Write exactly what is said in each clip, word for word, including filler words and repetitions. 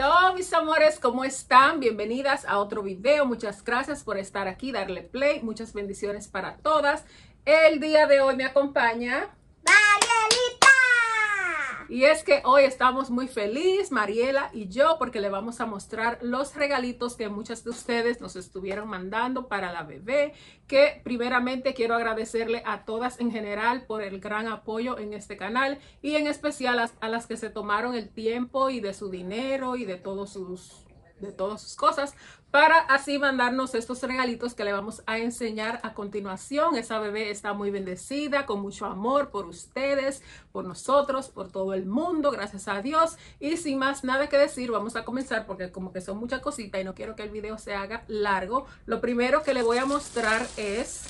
Hello mis amores, ¿cómo están? Bienvenidas a otro video, muchas gracias por estar aquí, darle play, muchas bendiciones para todas. El día de hoy me acompaña Marielita. Y es que hoy estamos muy felices, Mariela y yo, porque le vamos a mostrar los regalitos que muchas de ustedes nos estuvieron mandando para la bebé, que primeramente quiero agradecerle a todas en general por el gran apoyo en este canal y en especial a, a las que se tomaron el tiempo y de su dinero y de todos sus... de todas sus cosas, para así mandarnos estos regalitos que le vamos a enseñar a continuación. Esa bebé está muy bendecida, con mucho amor por ustedes, por nosotros, por todo el mundo, gracias a Dios. Y sin más nada que decir, vamos a comenzar porque como que son muchas cositas y no quiero que el video se haga largo. Lo primero que le voy a mostrar es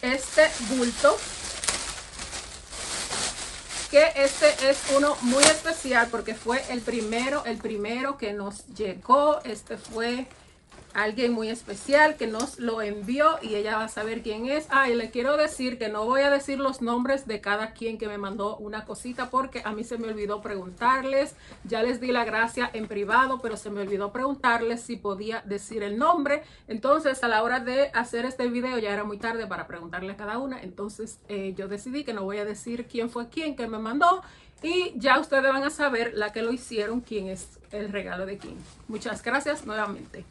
este bulto, que este es uno muy especial porque fue el primero, el primero que nos llegó. Este fue alguien muy especial que nos lo envió y ella va a saber quién es. Ah, y le quiero decir que no voy a decir los nombres de cada quien que me mandó una cosita porque a mí se me olvidó preguntarles. Ya les di la gracia en privado, pero se me olvidó preguntarles si podía decir el nombre. Entonces, a la hora de hacer este video ya era muy tarde para preguntarle a cada una. Entonces, eh, yo decidí que no voy a decir quién fue quién que me mandó. Y ya ustedes van a saber la que lo hicieron, quién es el regalo de quién. Muchas gracias nuevamente.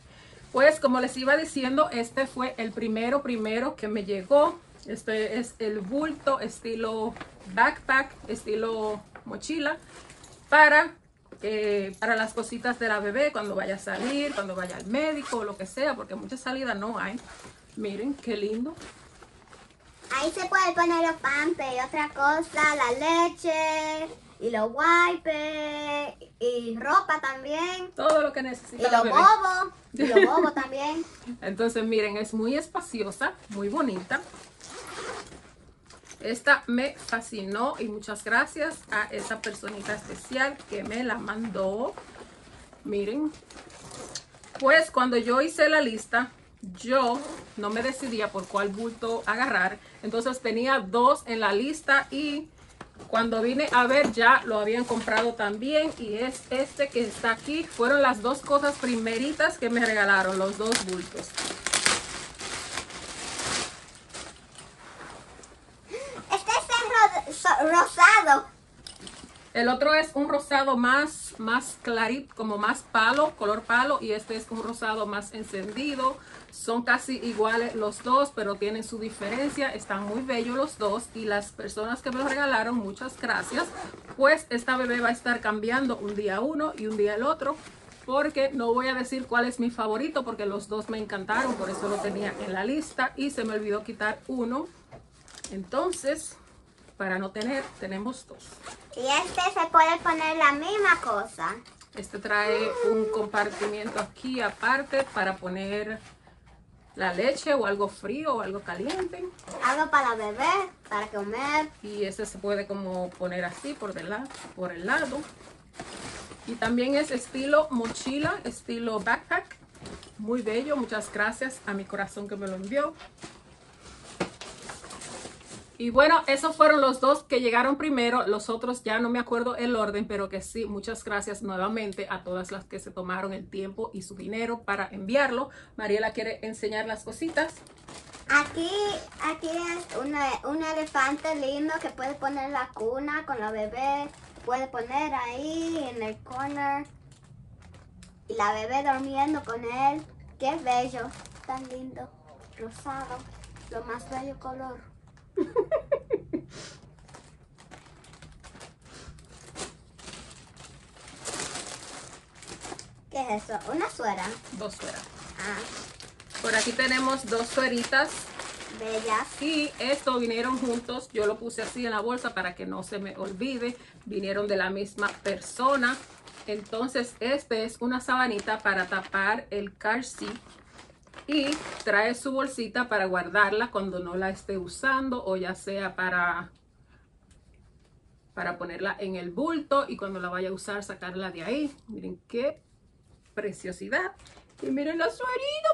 Pues como les iba diciendo, este fue el primero, primero que me llegó. Este es el bulto estilo backpack, estilo mochila, para, eh, para las cositas de la bebé, cuando vaya a salir, cuando vaya al médico, o lo que sea, porque muchas salidas no hay. Miren, qué lindo. Ahí se puede poner los pampers y otra cosa, la leche y los wipes y ropa también. Todo lo que necesita. Y los bobos. Y los bobos también. Entonces miren, es muy espaciosa, muy bonita. Esta me fascinó y muchas gracias a esa personita especial que me la mandó. Miren, pues cuando yo hice la lista, yo no me decidía por cuál bulto agarrar. Entonces tenía dos en la lista y cuando vine a ver ya lo habían comprado también, y es este que está aquí. Fueron las dos cosas primeritas que me regalaron, los dos bultos. Este es el ro- rosado. El otro es un rosado más, más clarito, como más palo, color palo, y este es un rosado más encendido. Son casi iguales los dos, pero tienen su diferencia. Están muy bellos los dos, y las personas que me los regalaron, muchas gracias. Pues esta bebé va a estar cambiando un día uno y un día el otro, porque no voy a decir cuál es mi favorito, porque los dos me encantaron, por eso lo tenía en la lista y se me olvidó quitar uno. Entonces, para no tener, tenemos dos. Y este se puede poner la misma cosa. Este trae un compartimiento aquí aparte para poner la leche o algo frío o algo caliente. Algo para beber, para comer. Y este se puede como poner así por, de la, por el lado. Y también es estilo mochila, estilo backpack. Muy bello, muchas gracias a mi corazón que me lo envió. Y bueno, esos fueron los dos que llegaron primero. Los otros ya no me acuerdo el orden, pero que sí, muchas gracias nuevamente a todas las que se tomaron el tiempo y su dinero para enviarlo. Mariela quiere enseñar las cositas. Aquí, aquí es una, un elefante lindo que puede poner la cuna con la bebé. Puede poner ahí en el corner. Y la bebé durmiendo con él. Qué bello, tan lindo, rosado, lo más bello color. ¿Qué es eso? ¿Una suera? Dos sueras. Ah. Por aquí tenemos dos sueritas bellas. Y esto vinieron juntos. Yo lo puse así en la bolsa para que no se me olvide. Vinieron de la misma persona. Entonces, este es una sabanita para tapar el car seat. Y trae su bolsita para guardarla cuando no la esté usando, o ya sea para, para ponerla en el bulto y cuando la vaya a usar sacarla de ahí. Miren qué preciosidad. Y miren la suerita,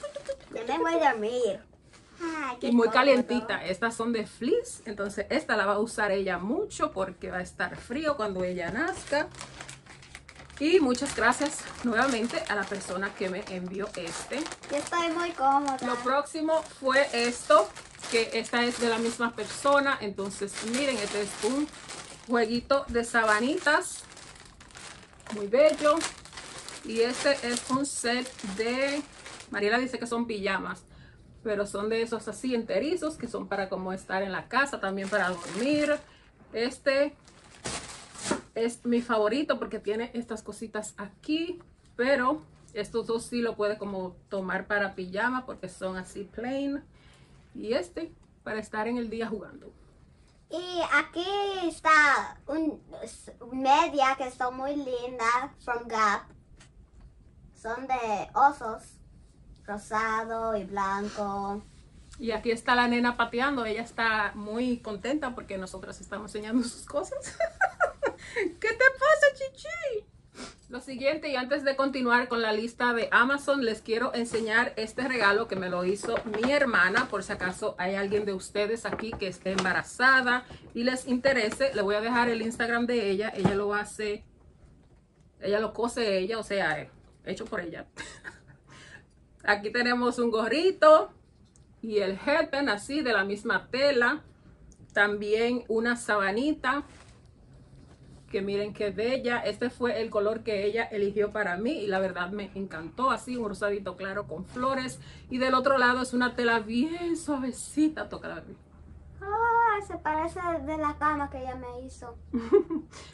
qué lindo. Ya me voy a dormir. Ay, y muy calientita. Estas son de fleece, entonces esta la va a usar ella mucho porque va a estar frío cuando ella nazca. Y muchas gracias nuevamente a la persona que me envió este. Yo estoy muy cómoda. Lo próximo fue esto, que esta es de la misma persona. Entonces miren, este es un jueguito de sabanitas, muy bello. Y este es un set de, Mariela dice que son pijamas, pero son de esos así enterizos que son para como estar en la casa, también para dormir. Este es mi favorito porque tiene estas cositas aquí, pero estos dos sí lo puede como tomar para pijama porque son así plain. Y este para estar en el día jugando. Y aquí está un media que son muy lindas, from Gap. Son de osos, rosado y blanco. Y aquí está la nena pateando. Ella está muy contenta porque nosotras estamos enseñando sus cosas. ¿Qué te pasa, Chichi? Lo siguiente, y antes de continuar con la lista de Amazon, les quiero enseñar este regalo que me lo hizo mi hermana. Por si acaso hay alguien de ustedes aquí que esté embarazada y les interese, le voy a dejar el Instagram de ella. Ella lo hace, ella lo cose ella, o sea, hecho por ella. Aquí tenemos un gorrito y el headband así de la misma tela. También una sabanita. Que miren qué bella. Este fue el color que ella eligió para mí y la verdad me encantó. Así un rosadito claro con flores. Y del otro lado es una tela bien suavecita. Tócala. Ah, se parece de la cama que ella me hizo.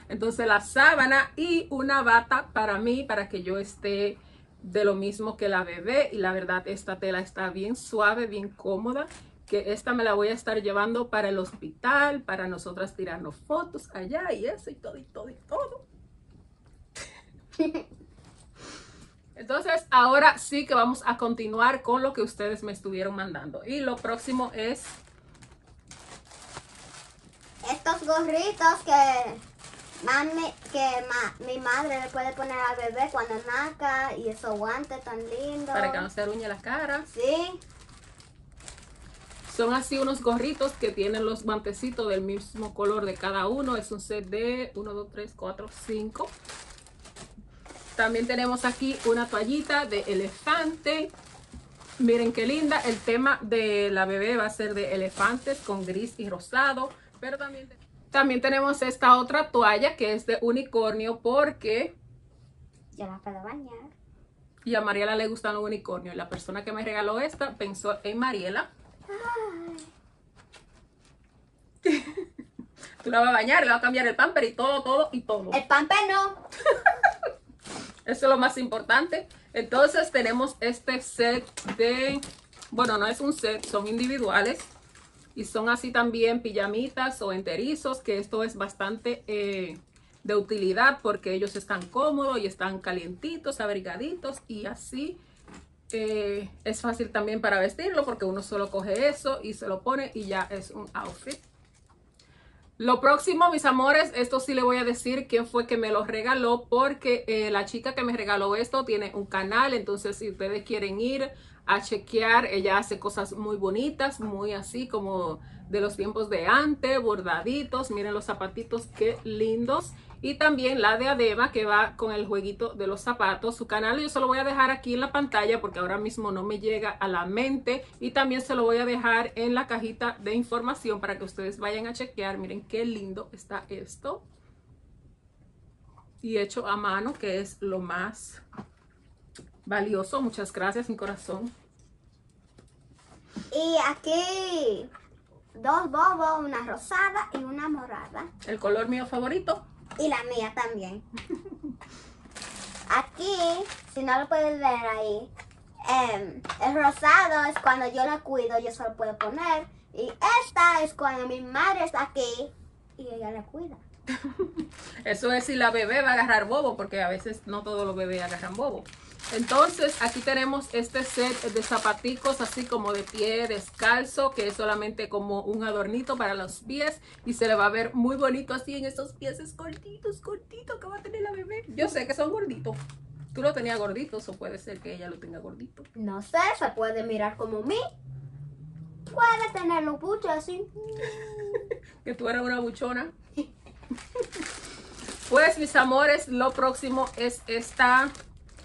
Entonces la sábana y una bata para mí, para que yo esté de lo mismo que la bebé. Y la verdad esta tela está bien suave, bien cómoda. Que esta me la voy a estar llevando para el hospital, para nosotras tirarnos fotos allá y eso y todo y todo y todo. Entonces ahora sí que vamos a continuar con lo que ustedes me estuvieron mandando. Y lo próximo es estos gorritos que, mami, que ma, mi madre le puede poner al bebé cuando nazca. Y esos guantes tan lindos. Para que no se ruñe la cara. Sí. Son así unos gorritos que tienen los guantecitos del mismo color de cada uno. Es un set de uno, dos, tres, cuatro, cinco. También tenemos aquí una toallita de elefante. Miren qué linda. El tema de la bebé va a ser de elefantes con gris y rosado. Pero también, también tenemos esta otra toalla que es de unicornio porque... yo la puedo bañar. Y a Mariela le gustan los unicornios. La persona que me regaló esta pensó en Mariela. Ay. Tú la vas a bañar, le vas a cambiar el pamper y todo, todo y todo. El pamper no. Eso es lo más importante. Entonces tenemos este set de, bueno, no es un set, son individuales. Y son así también pijamitas o enterizos, que esto es bastante eh, de utilidad porque ellos están cómodos y están calientitos, abrigaditos y así. Eh, es fácil también para vestirlo porque uno solo coge eso y se lo pone y ya es un outfit. Lo próximo, mis amores, esto sí le voy a decir quién fue que me lo regaló porque eh, la chica que me regaló esto tiene un canal. Entonces si ustedes quieren ir a chequear, ella hace cosas muy bonitas, muy así como de los tiempos de antes, bordaditos. Miren los zapatitos, qué lindos. Y también la de Adeba que va con el jueguito de los zapatos. Su canal yo se lo voy a dejar aquí en la pantalla porque ahora mismo no me llega a la mente. Y también se lo voy a dejar en la cajita de información para que ustedes vayan a chequear. Miren qué lindo está esto. Y hecho a mano, que es lo más valioso. Muchas gracias, mi corazón. Y aquí dos bobos, una rosada y una morada. El color mío favorito. Y la mía también. Aquí, si no lo puedes ver ahí, eh, el rosado es cuando yo la cuido, yo solo puedo poner. Y esta es cuando mi madre está aquí y ella la cuida. Eso es si la bebé va a agarrar bobo, porque a veces no todos los bebés agarran bobo. Entonces aquí tenemos este set de zapaticos así como de pie descalzo, que es solamente como un adornito para los pies y se le va a ver muy bonito así en esos pies cortitos, cortitos que va a tener la bebé. Yo sé que son gorditos. Tú lo tenías gordito, o puede ser que ella lo tenga gordito. No sé, se puede mirar como mí. Puedes tener los buchos así. Que tú eres una buchona. Pues, mis amores, lo próximo es esta.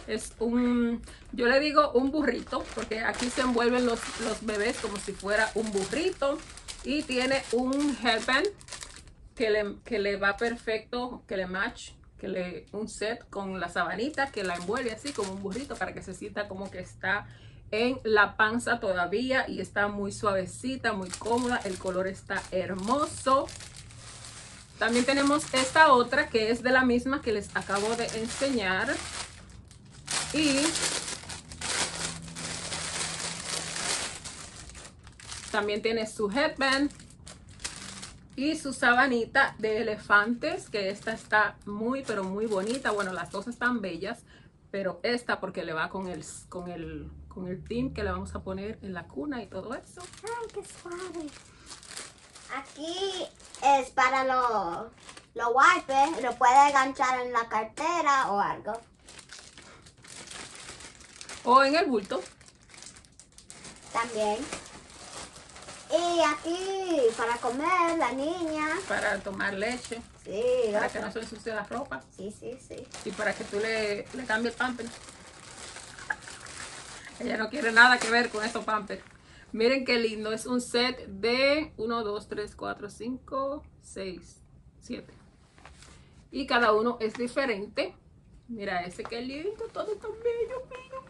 Es un, yo le digo un burrito, porque aquí se envuelven los, los bebés como si fuera un burrito. Y tiene un headband que le, que le va perfecto, que le match, que le un set con la sabanita que la envuelve así como un burrito para que se sienta como que está en la panza todavía. Y está muy suavecita, muy cómoda. El color está hermoso. También tenemos esta otra que es de la misma que les acabo de enseñar. Y también tiene su headband y su sabanita de elefantes, que esta está muy, pero muy bonita. Bueno, las dos están bellas, pero esta porque le va con el, con el, con el team que le vamos a poner en la cuna y todo eso. ¡Ay, qué suave! Aquí es para los lo wipes, lo puede enganchar en la cartera o algo. O en el bulto. También. Y aquí para comer, la niña. Para tomar leche. Sí. Para okay. que no se ensucie la ropa. Sí, sí, sí. Y para que tú le, le cambies el pamper. Ella no quiere nada que ver con esos pampers. Miren qué lindo. Es un set de uno, dos, tres, cuatro, cinco, seis, siete. Y cada uno es diferente. Mira ese que lindo. Todo está bello, bello.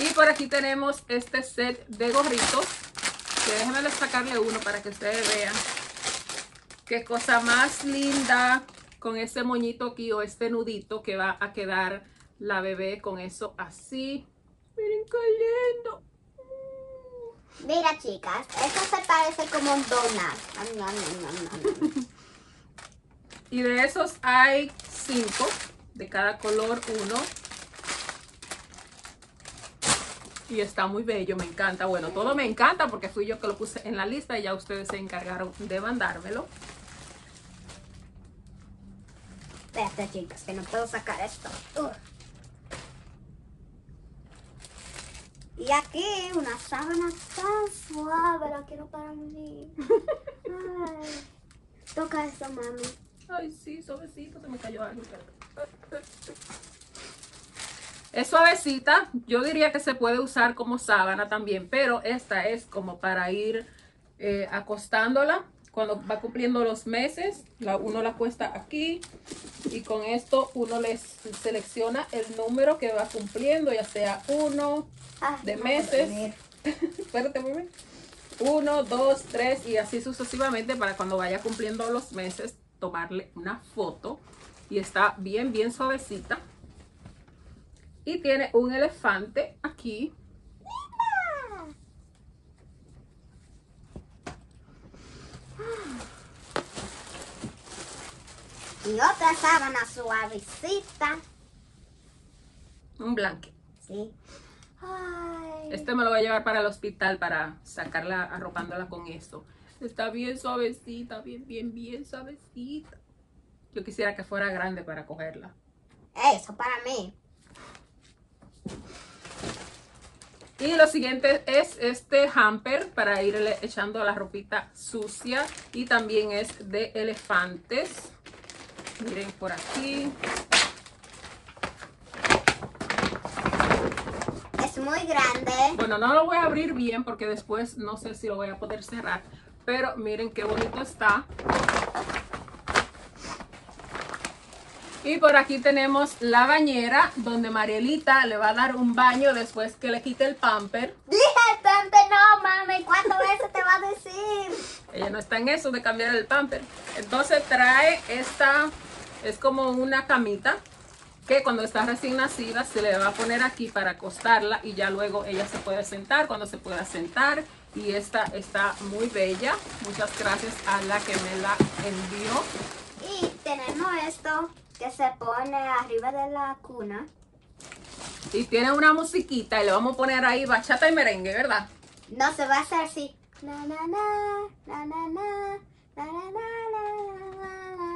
Y por aquí tenemos este set de gorritos, que déjenme sacarle uno para que ustedes vean qué cosa más linda, con ese moñito aquí o este nudito que va a quedar la bebé con eso así. Miren qué lindo. Mira, chicas, esto se parece como un donut. Y de esos hay cinco, de cada color uno. Y está muy bello, me encanta. Bueno, todo me encanta porque fui yo que lo puse en la lista y ya ustedes se encargaron de mandármelo. Espérate, chicas, que no puedo sacar esto. Uf. Y aquí una sábana tan suave, la quiero para mí. Ay, toca eso, mami. Ay, sí, suavecito, se me cayó algo. Es suavecita, yo diría que se puede usar como sábana también, pero esta es como para ir eh, acostándola. Cuando va cumpliendo los meses, la, uno la acuesta aquí y con esto uno les selecciona el número que va cumpliendo, ya sea uno ah, de no meses, espérate un momento, uno, dos, tres y así sucesivamente para cuando vaya cumpliendo los meses tomarle una foto. Y está bien, bien suavecita. Y tiene un elefante aquí. Y otra sábana suavecita. Un blanque. Sí. Ay. Este me lo voy a llevar para el hospital para sacarla, arropándola con eso. Está bien suavecita, bien, bien, bien suavecita. Yo quisiera que fuera grande para cogerla. Eso para mí. Y lo siguiente es este hamper para irle echando la ropita sucia. Y también es de elefantes. Miren por aquí. Es muy grande. Bueno, no lo voy a abrir bien porque después no sé si lo voy a poder cerrar. Pero miren qué bonito está. Y por aquí tenemos la bañera donde Marielita le va a dar un baño después que le quite el pamper. Dije el pamper, no mami, ¿cuántas veces te va a decir? Ella no está en eso de cambiar el pamper. Entonces trae esta, es como una camita que cuando está recién nacida se le va a poner aquí para acostarla y ya luego ella se puede sentar cuando se pueda sentar. Y esta está muy bella. Muchas gracias a la que me la envió. Y tenemos esto que se pone arriba de la cuna. Y tiene una musiquita y le vamos a poner ahí bachata y merengue, ¿verdad? No, se va a hacer así. Na, na, na, na, na, na, na, na, na, na, na,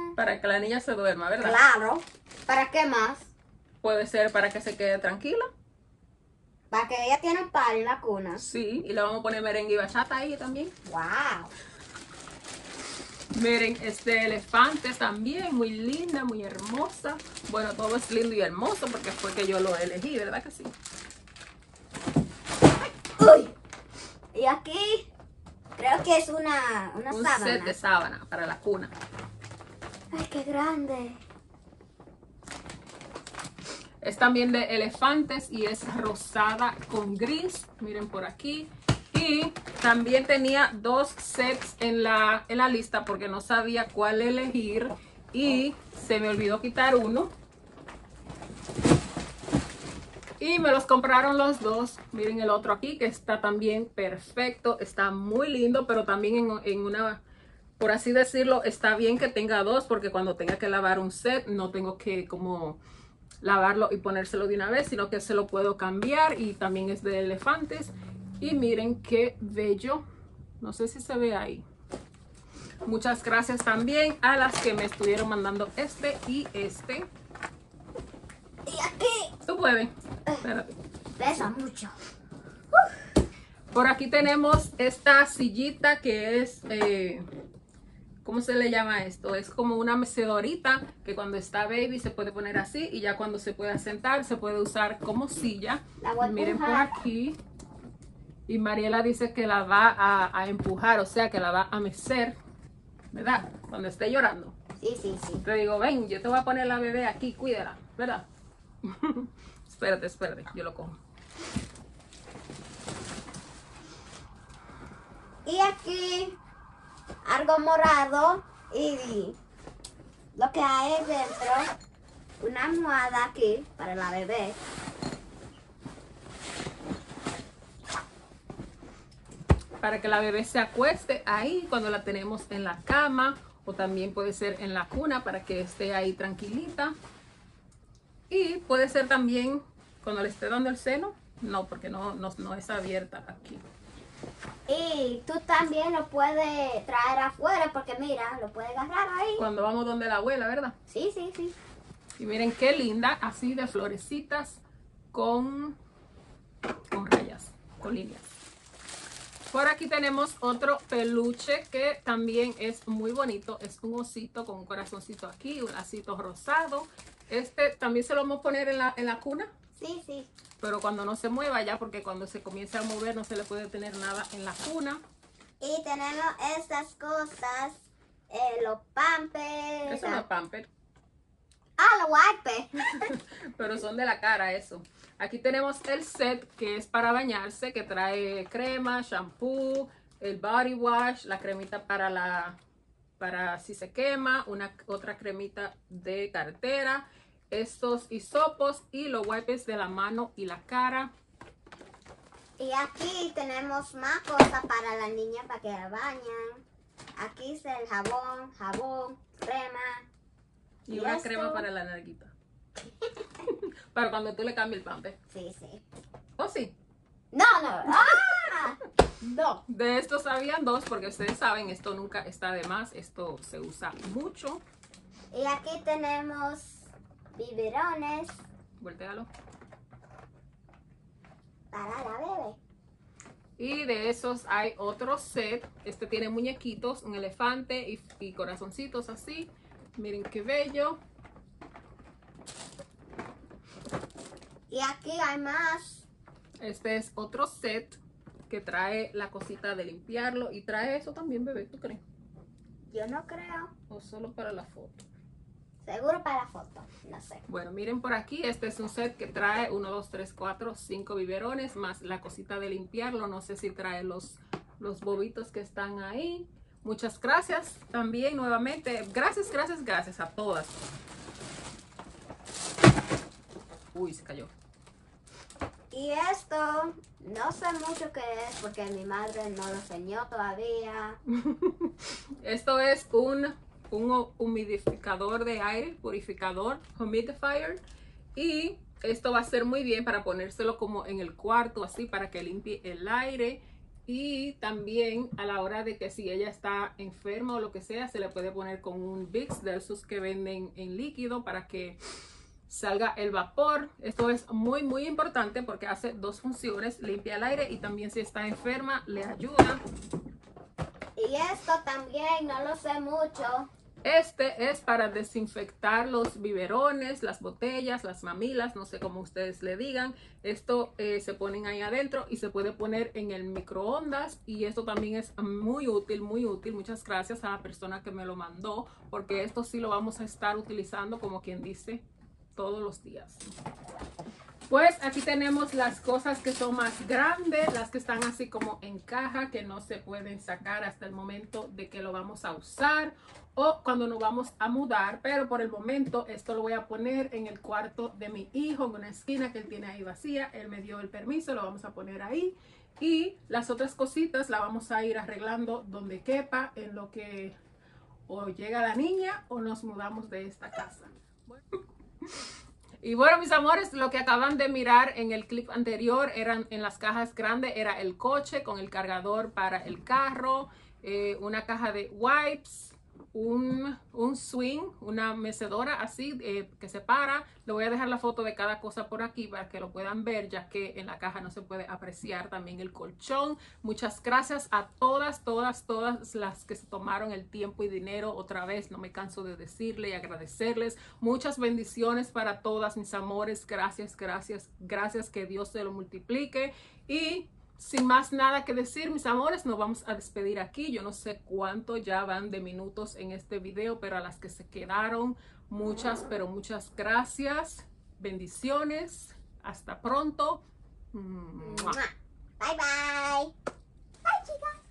na. para que la niña se duerma, ¿verdad? Claro. ¿Para qué más? Puede ser para que se quede tranquila. Para que ella tiene un par en la cuna. Sí, y le vamos a poner merengue y bachata ahí también. ¡Wow! Miren, este elefante también, muy linda, muy hermosa. Bueno, todo es lindo y hermoso porque fue que yo lo elegí, ¿verdad que sí? ¡Uy! Y aquí creo que es una, una un sábana. Un set de sábana para la cuna. ¡Ay, qué grande! Es también de elefantes y es rosada con gris. Miren por aquí. Y también tenía dos sets en la, en la lista porque no sabía cuál elegir. Y se me olvidó quitar uno. Y me los compraron los dos. Miren el otro aquí que está también perfecto. Está muy lindo, pero también en, en una... Por así decirlo, está bien que tenga dos porque cuando tenga que lavar un set no tengo que como... lavarlo y ponérselo de una vez, sino que se lo puedo cambiar. Y también es de elefantes. Y miren qué bello. No sé si se ve ahí. Muchas gracias también a las que me estuvieron mandando este y este. Y aquí. Tú puedes. Espérate. Pesa mucho. Uh. Por aquí tenemos esta sillita que es... Eh, ¿Cómo se le llama esto? Es como una mecedorita que cuando está baby se puede poner así y ya cuando se pueda sentar se puede usar como silla. La voy a Miren empujar. Por aquí. Y Mariela dice que la va a, a empujar, o sea que la va a mecer, ¿verdad? Cuando esté llorando. Sí, sí, sí. Te digo, ven, yo te voy a poner la bebé aquí, cuídala, ¿verdad? Espérate, espérate, yo lo cojo. Y aquí... algo morado y lo que hay dentro, una almohada aquí para la bebé. Para que la bebé se acueste ahí cuando la tenemos en la cama o también puede ser en la cuna para que esté ahí tranquilita. Y puede ser también cuando le esté dando el seno, no porque no, no, no es abierta aquí. Y tú también lo puedes traer afuera porque mira, lo puedes agarrar ahí. Cuando vamos donde la abuela, ¿verdad? Sí, sí, sí. Y miren qué linda, así de florecitas con, con rayas, con líneas. Por aquí tenemos otro peluche que también es muy bonito. Es un osito con un corazoncito aquí, un lacito rosado. Este también se lo vamos a poner en la, en la cuna. Sí, sí. Pero cuando no se mueva ya, porque cuando se comienza a mover no se le puede tener nada en la cuna. Y tenemos estas cosas, eh, los pampers. Eso no es pamper. Ah, los wipes. Pero son de la cara eso. Aquí tenemos el set que es para bañarse, que trae crema, shampoo, el body wash, la cremita para la para si se quema, una otra cremita de cartera. Estos hisopos y los wipes de la mano y la cara. Y aquí tenemos más cosas para la niña para que la bañen. Aquí es el jabón, jabón, crema. Y, y una esto. crema para la narguita. Para cuando tú le cambies el pamper. Sí, sí. ¿O sí? No, no. ¡Ah! No. De estos habían dos porque ustedes saben, esto nunca está de más. Esto se usa mucho. Y aquí tenemos... biberones. Voltéalo. Para la bebé. Y de esos hay otro set. Este tiene muñequitos, un elefante y, y corazoncitos así. Miren qué bello. Y aquí hay más. Este es otro set que trae la cosita de limpiarlo. Y trae eso también, bebé, ¿tú crees? Yo no creo. O solo para la foto. Seguro para la foto, no sé. Bueno, miren por aquí, este es un set que trae uno, dos, tres, cuatro, cinco biberones, más la cosita de limpiarlo. No sé si trae los, los bobitos que están ahí. Muchas gracias también nuevamente. Gracias, gracias, gracias a todas. Uy, se cayó. Y esto, no sé mucho qué es porque mi madre no lo enseñó todavía. Esto es un... un humidificador de aire, purificador, humidifier, y esto va a ser muy bien para ponérselo como en el cuarto así para que limpie el aire. Y también a la hora de que si ella está enferma o lo que sea, se le puede poner con un Vicks de esos que venden en líquido para que salga el vapor. Esto es muy muy importante porque hace dos funciones: limpia el aire y también si está enferma le ayuda. Y esto también, no lo sé mucho. Este es para desinfectar los biberones, las botellas, las mamilas, no sé cómo ustedes le digan. Esto eh, se ponen ahí adentro y se puede poner en el microondas. Y esto también es muy útil, muy útil. Muchas gracias a la persona que me lo mandó, porque esto sí lo vamos a estar utilizando, como quien dice, todos los días. Pues aquí tenemos las cosas que son más grandes, las que están así como en caja, que no se pueden sacar hasta el momento de que lo vamos a usar o cuando nos vamos a mudar. Pero por el momento esto lo voy a poner en el cuarto de mi hijo, en una esquina que él tiene ahí vacía. Él me dio el permiso, lo vamos a poner ahí. Y las otras cositas las vamos a ir arreglando donde quepa, en lo que o llega la niña o nos mudamos de esta casa. Bueno. Y bueno, mis amores, lo que acaban de mirar en el clip anterior eran en las cajas grandes, era el coche con el cargador para el carro, eh, una caja de wipes, un, un swing, una mecedora así eh, que se para. Le voy a dejar la foto de cada cosa por aquí para que lo puedan ver, ya que en la caja no se puede apreciar. También el colchón. Muchas gracias a todas, todas, todas las que se tomaron el tiempo y dinero. Otra vez, no me canso de decirle y agradecerles. Muchas bendiciones para todas, mis amores. Gracias, gracias, gracias. Que Dios se lo multiplique. Y sin más nada que decir, mis amores, nos vamos a despedir aquí. Yo no sé cuánto ya van de minutos en este video, pero a las que se quedaron, muchas, pero muchas gracias. Bendiciones. Hasta pronto. Bye, bye. Bye, chicas.